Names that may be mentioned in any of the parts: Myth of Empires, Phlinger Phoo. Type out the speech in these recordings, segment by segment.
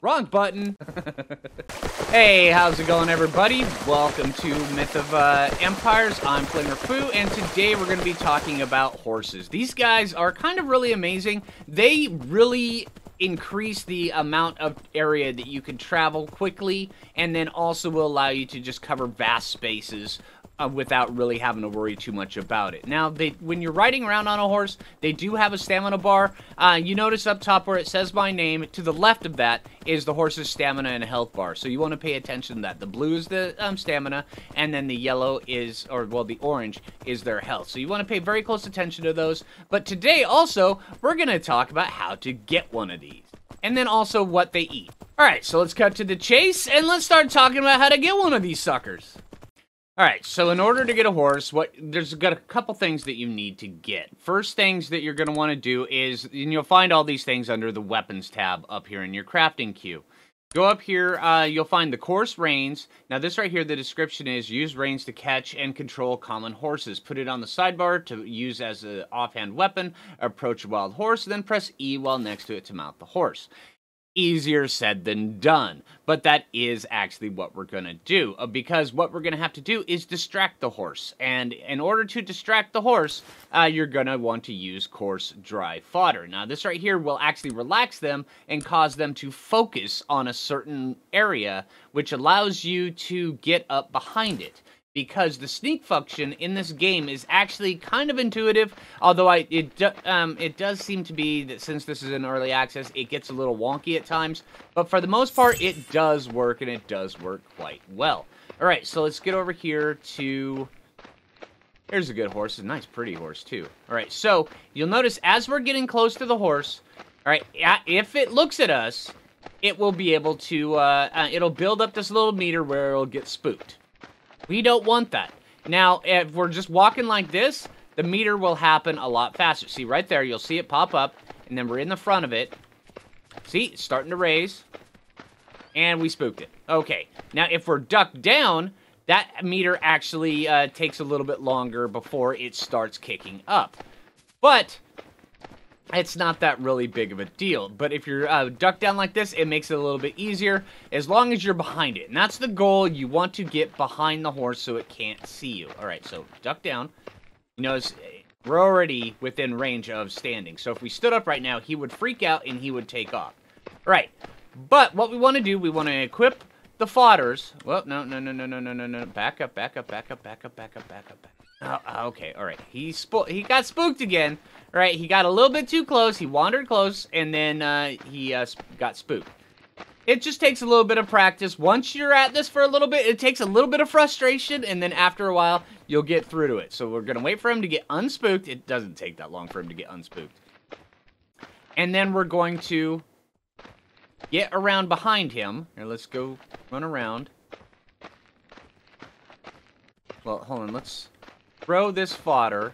Wrong button. Hey, how's it going, everybody? Welcome to Myth of Empires. I'm Phlinger Phoo, and today we're going to be talking about horses. These guys are kind of really amazing. They really increase the amount of area that you can travel quickly, and then also will allow you to just cover vast spaces without really having to worry too much about it. Now, when you're riding around on a horse, they do have a stamina bar. You notice up top where it says my name, to the left of that is the horse's stamina and health bar. So you want to pay attention to that. The blue is the stamina, and then the yellow is, or well, the orange is their health. So you want to pay very close attention to those. But today also, we're going to talk about how to get one of these. And then also what they eat. Alright, so let's cut to the chase, and let's start talking about how to get one of these suckers. Alright, so in order to get a horse, there's got a couple things that you need to get. First things that you're going to want to do is, and you'll find all these things under the weapons tab up here in your crafting queue. Go up here, you'll find the coarse reins. Now this right here, the description is, use reins to catch and control common horses. Put it on the sidebar to use as an offhand weapon, approach a wild horse, then press E while next to it to mount the horse. Easier said than done, but that is actually what we're going to do, because what we're going to have to do is distract the horse, and in order to distract the horse, you're going to want to use coarse, dry fodder. Now, this right here will actually relax them and cause them to focus on a certain area, which allows you to get up behind it. Because the sneak function in this game is actually kind of intuitive, although it does seem to be that since this is in early access, it gets a little wonky at times. But for the most part, it does work, and it does work quite well. All right, so let's get over here to... Here's a good horse, a nice pretty horse too. All right, so you'll notice as we're getting close to the horse, all right, if it looks at us, it will be able to... it'll build up this little meter where it'll get spooked. We don't want that. Now, if we're just walking like this, the meter will happen a lot faster. See, right there, you'll see it pop up, and then we're in the front of it. See, it's starting to raise, and we spooked it. Okay, now if we're ducked down, that meter actually takes a little bit longer before it starts kicking up. But it's not that really big of a deal. But if you're ducked down like this, it makes it a little bit easier as long as you're behind it. And that's the goal. You want to get behind the horse so it can't see you. All right, so duck down. You notice we're already within range of standing. So if we stood up right now, he would freak out and he would take off. All right. But what we want to do, we want to equip the fodders. Well, no. Back up. Oh, okay, all right. He got spooked again, right? He got a little bit too close. He wandered close, and then he got spooked. It just takes a little bit of practice. Once you're at this for a little bit, it takes a little bit of frustration, and then after a while, you'll get through to it. So we're going to wait for him to get unspooked. It doesn't take that long for him to get unspooked. And then we're going to get around behind him. Here, let's go run around. Well, hold on, let's... throw this fodder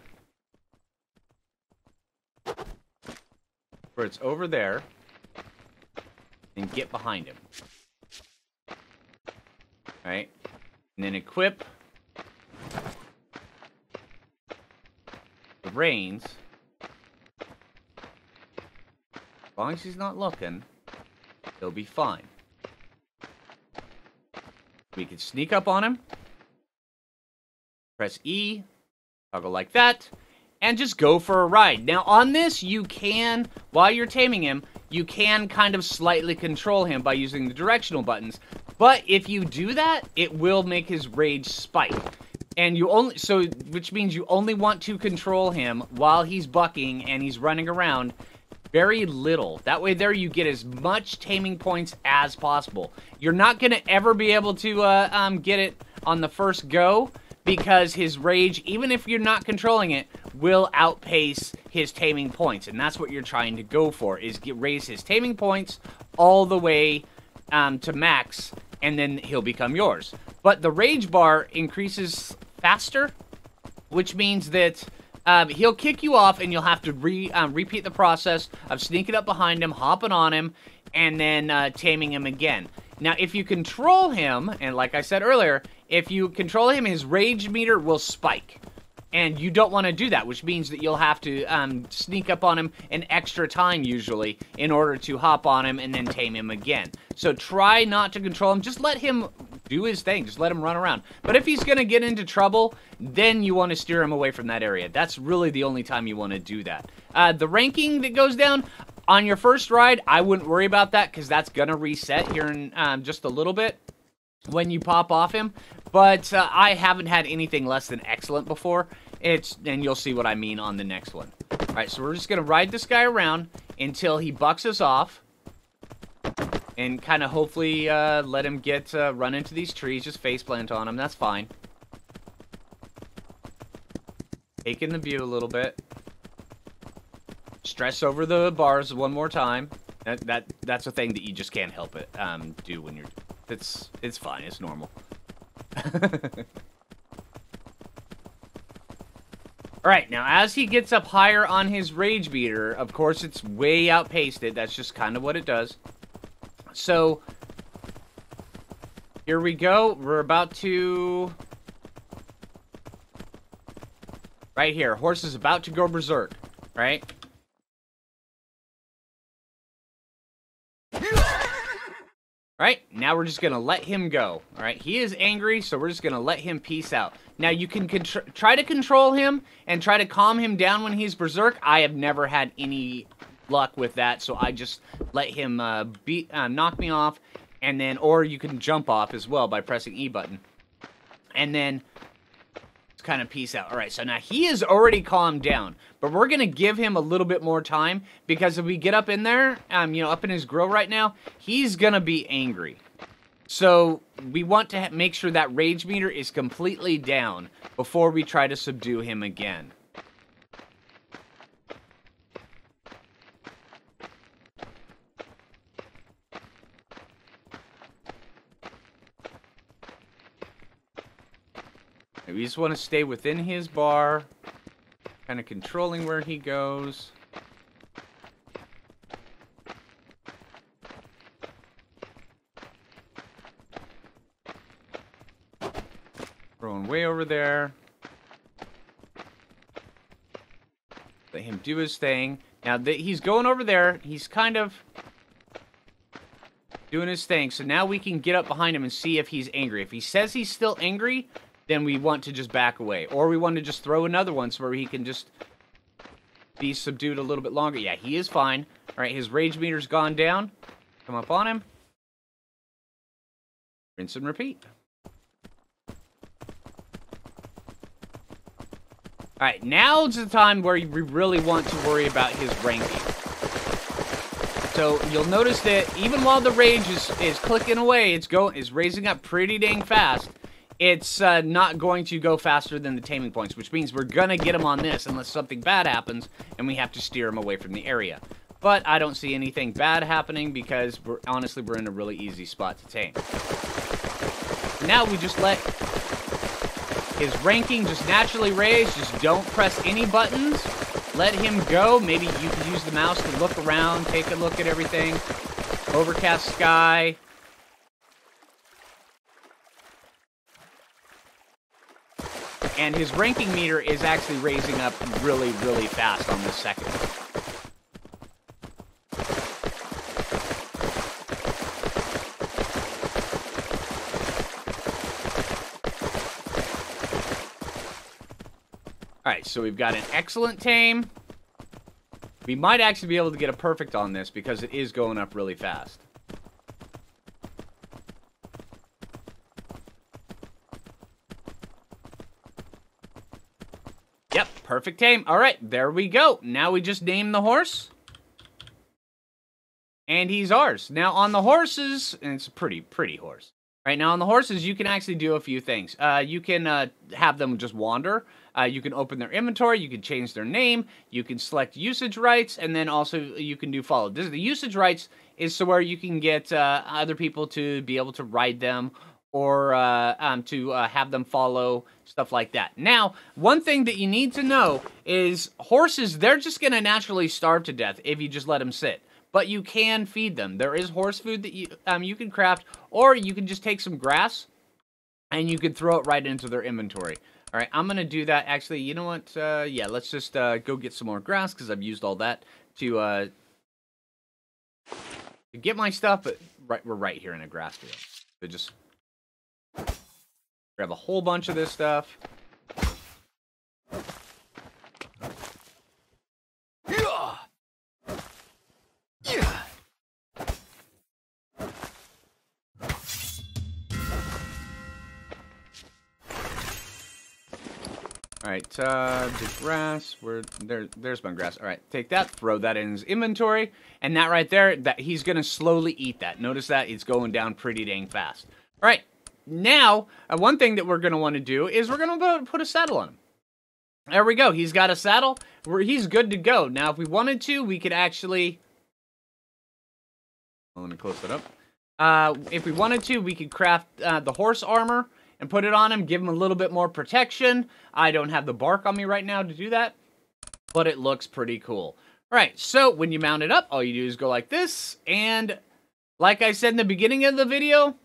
where it's over there and get behind him. Alright. And then equip the reins. As long as he's not looking, he'll be fine. We can sneak up on him. Press E. Toggle like that, and just go for a ride. Now on this, you can, while you're taming him, you can kind of slightly control him by using the directional buttons, but if you do that, it will make his rage spike. And you only, so, which means you only want to control him while he's bucking and he's running around very little. That way there you get as much taming points as possible. You're not going to ever be able to get it on the first go, because his rage, even if you're not controlling it, will outpace his taming points. And that's what you're trying to go for, is raise his taming points all the way to max, and then he'll become yours. But the rage bar increases faster, which means that he'll kick you off, and you'll have to repeat the process of sneaking up behind him, hopping on him, and then taming him again. Now, if you control him, and like I said earlier, if you control him, his rage meter will spike. And you don't want to do that, which means that you'll have to sneak up on him an extra time, usually, in order to hop on him and then tame him again. So try not to control him. Just let him do his thing. Just let him run around. But if he's going to get into trouble, then you want to steer him away from that area. That's really the only time you want to do that. The ranking that goes down on your first ride, I wouldn't worry about that because that's going to reset here in just a little bit when you pop off him. But I haven't had anything less than excellent before. And you'll see what I mean on the next one. All right, so we're just going to ride this guy around until he bucks us off. And kind of hopefully let him get run into these trees. Just faceplant on him. That's fine. Taking the view a little bit. Stress over the bars one more time. That's a thing that you just can't help it do when you're... It's fine. It's normal. Alright, now as he gets up higher on his Rage Beater, of course it's way outpaced it. That's just kind of what it does. So, here we go. We're about to... Right here. Horse is about to go berserk. Right? Right? Now we're just going to let him go. Alright? He is angry, so we're just going to let him peace out. Now you can try to control him and try to calm him down when he's berserk. I have never had any luck with that, so I just let him knock me off, and then, or you can jump off as well by pressing E button. And then, kind of peace out. Alright, so now he is already calmed down, but we're going to give him a little bit more time, because if we get up in there, you know, up in his grill right now, he's going to be angry. So, we want to make sure that Rage Meter is completely down before we try to subdue him again. We just want to stay within his bar, kind of controlling where he goes. Throwing way over there. Let him do his thing. Now that he's going over there, he's kind of doing his thing. So now we can get up behind him and see if he's angry. If he says he's still angry, then we want to just back away. Or we want to just throw another one so where he can just be subdued a little bit longer. Yeah, he is fine. All right, his Rage Meter's gone down. Come up on him. Rinse and repeat. All right, now's the time where we really want to worry about his ranking. So you'll notice that even while the Rage is clicking away, it's raising up pretty dang fast. It's not going to go faster than the taming points, which means we're going to get him on this unless something bad happens, and we have to steer him away from the area. But I don't see anything bad happening because, honestly, we're in a really easy spot to tame. Now we just let his ranking just naturally raise. Just don't press any buttons. Let him go. Maybe you can use the mouse to look around, take a look at everything. Overcast sky. And his ranking meter is actually raising up really, really fast on this second. Alright, so we've got an excellent tame. We might actually be able to get a perfect on this because it is going up really fast. Perfect tame. All right, there we go. Now we just name the horse. And he's ours. Now on the horses, and it's a pretty horse. Right now on the horses, you can actually do a few things. You can have them just wander. You can open their inventory. You can change their name. You can select usage rights. And then also you can do follow. This, the usage rights is so where you can get other people to be able to ride them or to have them follow, stuff like that. Now, one thing that you need to know is horses, they're just going to naturally starve to death if you just let them sit. But you can feed them. There is horse food that you can craft, or you can just take some grass, and you can throw it right into their inventory. All right, I'm going to do that. Actually, you know what? Yeah, let's just go get some more grass because I've used all that to get my stuff. But right, we're right here in a grass field. So just grab a whole bunch of this stuff. Alright, the grass, there's my grass. Alright, take that, throw that in his inventory, and that right there, that he's going to slowly eat that. Notice that, it's going down pretty dang fast. Alright, now, one thing that we're going to want to do is we're going to put a saddle on him. There we go, he's got a saddle, he's good to go. Now, if we wanted to, we could actually... Well, let me close that up. If we wanted to, we could craft the horse armor, and put it on him, give him a little bit more protection. I don't have the bark on me right now to do that, but it looks pretty cool. All right, so when you mount it up, all you do is go like this, and like I said in the beginning of the video,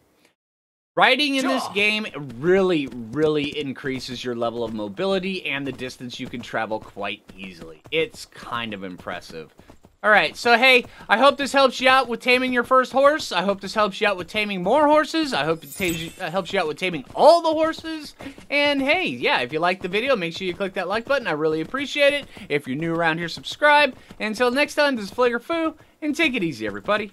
riding in this game really, really increases your level of mobility and the distance you can travel quite easily. It's kind of impressive. All right, so hey, I hope this helps you out with taming your first horse. I hope this helps you out with taming more horses. I hope it helps you out with taming all the horses. And hey, yeah, if you like the video, make sure you click that like button. I really appreciate it. If you're new around here, subscribe. And until next time, this is Phlinger Phoo, and take it easy, everybody.